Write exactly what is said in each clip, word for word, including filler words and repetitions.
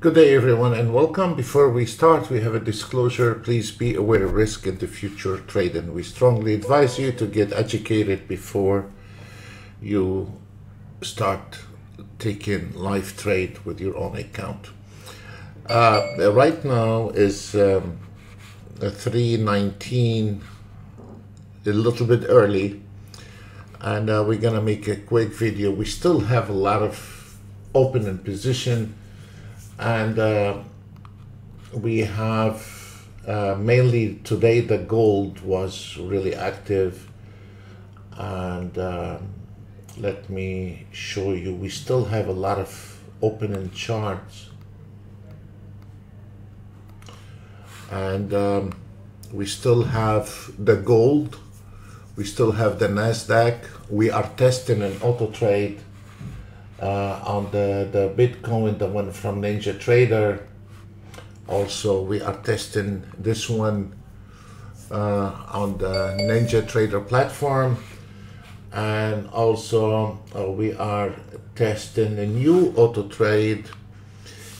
Good day everyone and welcome. Before we start, we have a disclosure. Please be aware of risk in the future trade, and we strongly advise you to get educated before you start taking live trade with your own account. Uh, right now is um, three nineteen, a little bit early, and uh, we're gonna make a quick video. We still have a lot of open in position, and uh, we have uh, mainly today the gold was really active, and uh, let me show you. We still have a lot of opening charts, and um, we still have the gold, we still have the Nasdaq. We are testing an auto trade Uh, on the, the Bitcoin, the one from Ninja Trader. Also, we are testing this one uh, on the Ninja Trader platform. And also, uh, we are testing a new auto trade.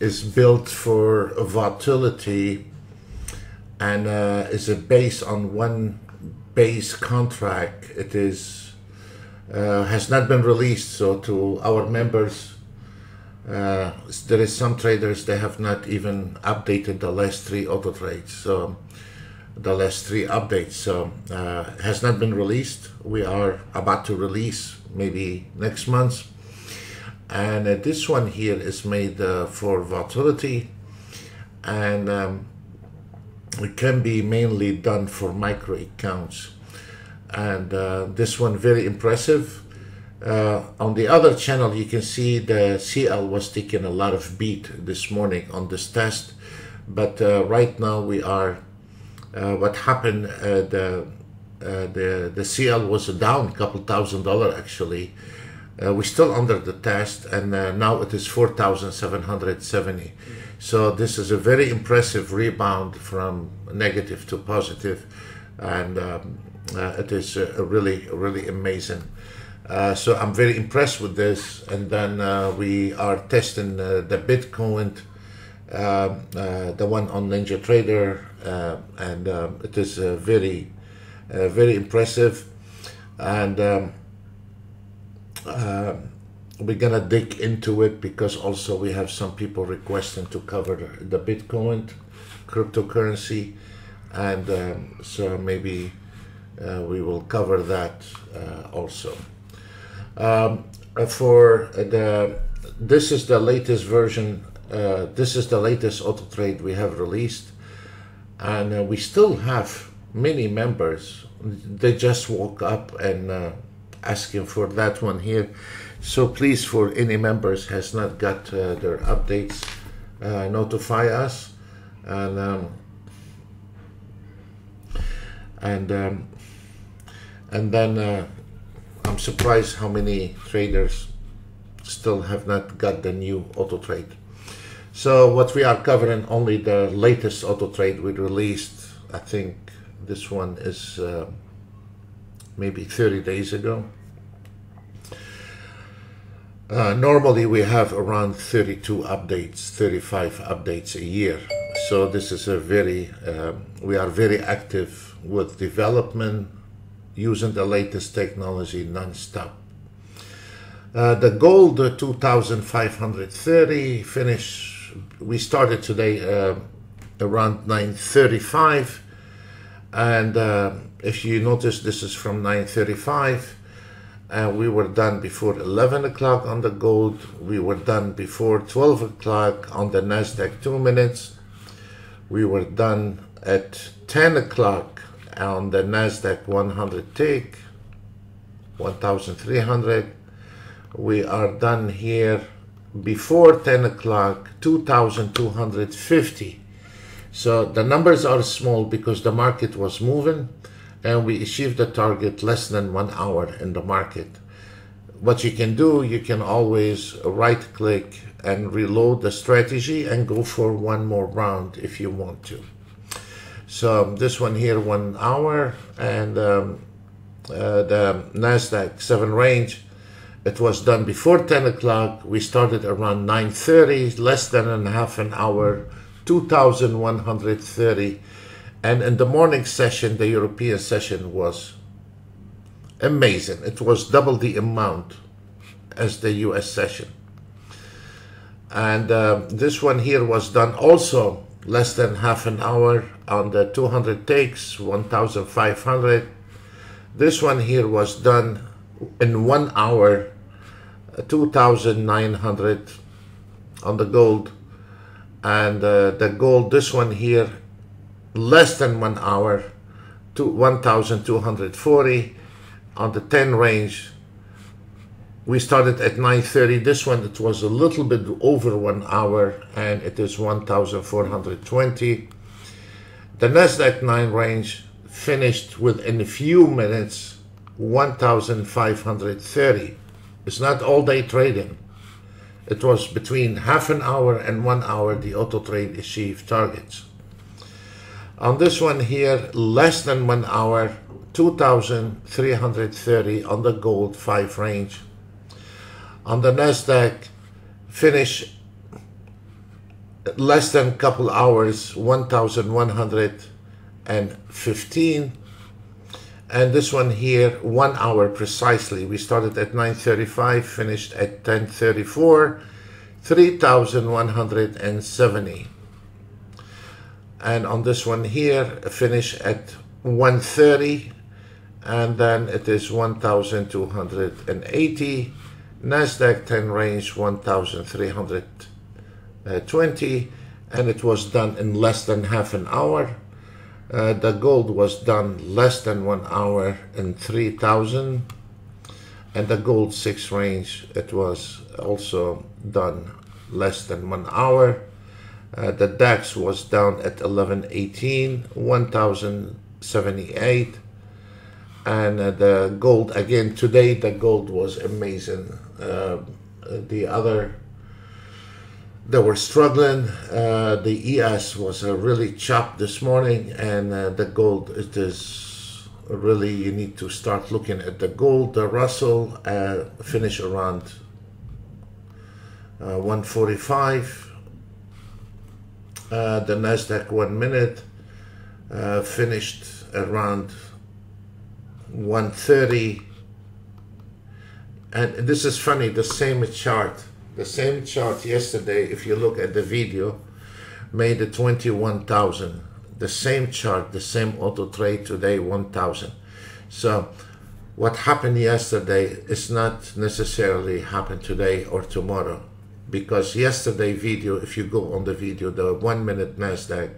It's built for volatility, and uh, is a base on one base contract. It is Uh, has not been released, so to our members uh, there is some traders they have not even updated the last three auto trades, so the last three updates, so uh, has not been released. We are about to release maybe next month, and uh, this one here is made uh, for volatility, and um, it can be mainly done for micro accounts. And uh, this one very impressive. Uh, on the other channel you can see the C L was taking a lot of beat this morning on this test, but uh, right now we are uh, what happened, uh, the, uh, the the C L was down a couple thousand dollars actually. Uh, we're still under the test, and uh, now it is four thousand seven hundred seventy. So this is a very impressive rebound from negative to positive, and um, Uh, it is uh, really, really amazing. Uh, so I'm very impressed with this. And then uh, we are testing uh, the Bitcoin, uh, uh, the one on Ninja Trader, uh, and uh, it is uh, very, uh, very impressive. And um, uh, we're gonna dig into it, because also we have some people requesting to cover the Bitcoin cryptocurrency, and um, so maybe. Uh, we will cover that uh, also. Um, for the this is the latest version. Uh, this is the latest auto trade we have released, and uh, we still have many members. They just woke up and uh, asking for that one here. So please, for any members has not got uh, their updates, uh, notify us, and um, and. Um, And then uh, I'm surprised how many traders still have not got the new auto trade. So what we are covering only the latest auto trade we released. I think this one is uh, maybe thirty days ago. Uh, normally we have around thirty-two updates, thirty-five updates a year. So this is a very, uh, we are very active with development, using the latest technology non-stop. Uh, the gold uh, two thousand five hundred thirty finish. We started today uh, around nine thirty-five, and uh, if you notice, this is from nine thirty-five, and uh, we were done before eleven o'clock on the gold. We were done before twelve o'clock on the Nasdaq, two minutes. We were done at ten o'clock on the Nasdaq one hundred tick, one thousand three hundred. We are done here before ten o'clock, two thousand two hundred fifty. So the numbers are small because the market was moving, and we achieved the target less than one hour in the market. What you can do, you can always right click and reload the strategy and go for one more round if you want to. So this one here, one hour, and um, uh, the Nasdaq seven range It was done before ten o'clock. We started around nine thirty, less than a half an hour, two thousand one hundred thirty. And in the morning session, the European session was amazing. It was double the amount as the U S session. And uh, this one here was done also less than half an hour on the two hundred takes, one thousand five hundred. This one here was done in one hour, two thousand nine hundred on the gold. And uh, the gold, this one here, less than one hour, to one thousand two hundred forty on the ten range. We started at nine thirty. This one, it was a little bit over one hour, and it is one thousand four hundred twenty. The Nasdaq nine range finished within a few minutes, one thousand five hundred thirty. It's not all-day trading. It was between half an hour and one hour the auto trade achieved targets. On this one here, less than one hour, two thousand three hundred thirty on the gold five range. On the Nasdaq, finish less than a couple hours, one thousand one hundred fifteen. And this one here, one hour precisely. We started at nine thirty-five, finished at ten thirty-four, three thousand one hundred seventy. And on this one here, finish at one thirty, and then it is one thousand two hundred eighty. Nasdaq ten range one thousand three hundred twenty, and it was done in less than half an hour. Uh, the gold was done less than one hour in three thousand, and the gold six range, it was also done less than one hour. Uh, the DAX was down at eleven eighteen, one thousand seventy-eight. And uh, the gold, again, today the gold was amazing. Uh, the other, they were struggling. Uh, the E S was uh, really chopped this morning, and uh, the gold, it is really, you need to start looking at the gold. The Russell uh, finished around uh, one forty-five. Uh, the Nasdaq one minute uh, finished around one thirty, and this is funny, the same chart the same chart yesterday, if you look at the video, made the twenty-one thousand. The same chart, the same auto trade today, one thousand. So what happened yesterday is not necessarily happened today or tomorrow, because yesterday video, if you go on the video, the one minute Nasdaq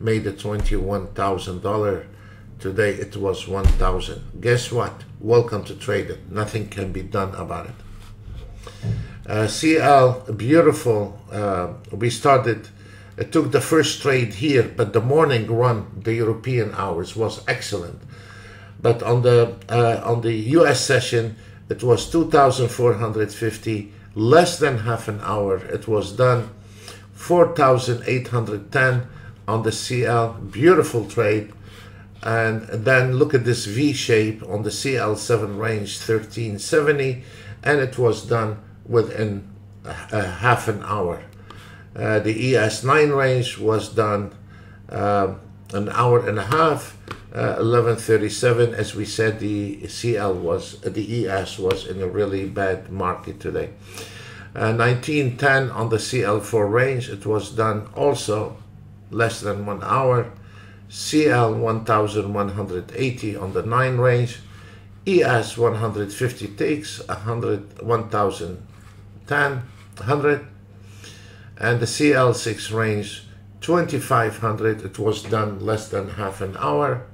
made the twenty-one thousand dollars. Today it was one thousand. Guess what? Welcome to trading. Nothing can be done about it. Uh, C L, beautiful. Uh, we started, it took the first trade here, but the morning run, the European hours, was excellent. But on the, uh, on the U S session, it was two thousand four hundred fifty, less than half an hour. It was done four thousand eight hundred ten on the C L. Beautiful trade. And then look at this V shape on the C L seven range, thirteen seventy, and it was done within a, a half an hour. Uh, the E S nine range was done uh, an hour and a half, uh, eleven thirty-seven. As we said, the C L was, the E S was in a really bad market today. Uh, nineteen ten on the C L four range, it was done also less than one hour. C L one thousand one hundred eighty on the nine range, E S one hundred fifty takes, one thousand ten, one hundred, and the C L six range, twenty-five hundred, it was done less than half an hour.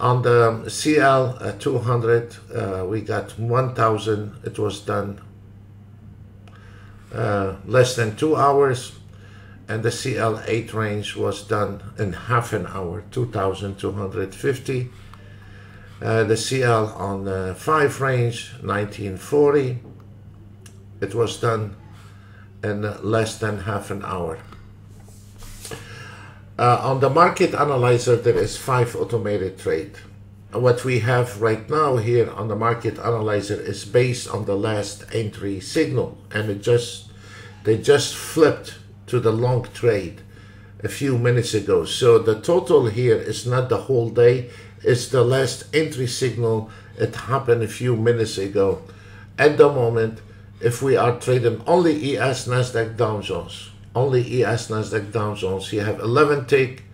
On the C L two hundred, uh, we got one thousand, it was done uh, less than two hours. And the C L eight range was done in half an hour, two thousand two hundred fifty. Uh, the C L on the five range, nineteen forty. It was done in less than half an hour. Uh, on the market analyzer, there is five automated trades. what we have right now here on the market analyzer is based on the last entry signal, and it just they just flipped to the long trade a few minutes ago. So the total here is not the whole day, it's the last entry signal. It happened a few minutes ago. At the moment, if we are trading only E S Nasdaq Dow Jones, only E S Nasdaq Dow Jones, you have eleven tick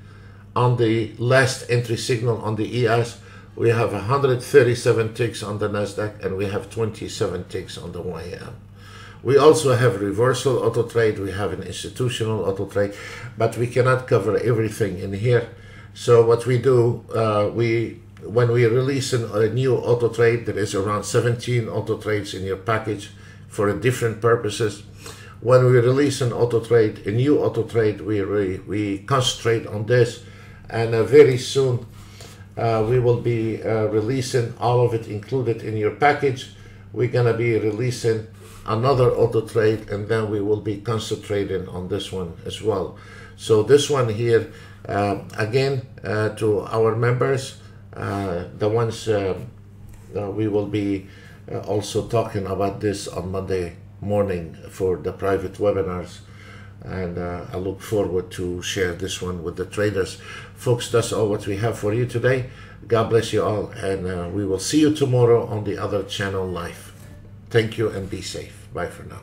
on the last entry signal on the E S. We have one hundred thirty-seven ticks on the Nasdaq, and we have twenty-seven ticks on the Y M. We also have reversal auto trade, we have an institutional auto trade, but we cannot cover everything in here. So what we do, uh, we when we release an, a new auto trade, there is around seventeen auto trades in your package for different purposes. When we release an auto trade, a new auto trade, we re, we concentrate on this, and uh, very soon. Uh, we will be uh, releasing all of it included in your package. We're going to be releasing another auto trade, and then we will be concentrating on this one as well. So this one here, uh, again, uh, to our members, uh, the ones uh, uh, we will be uh, also talking about this on Monday morning for the private webinars. And uh, I look forward to share this one with the traders. Folks, that's all what we have for you today. God bless you all, and uh, we will see you tomorrow on the other channel live. Thank you and be safe. Bye for now.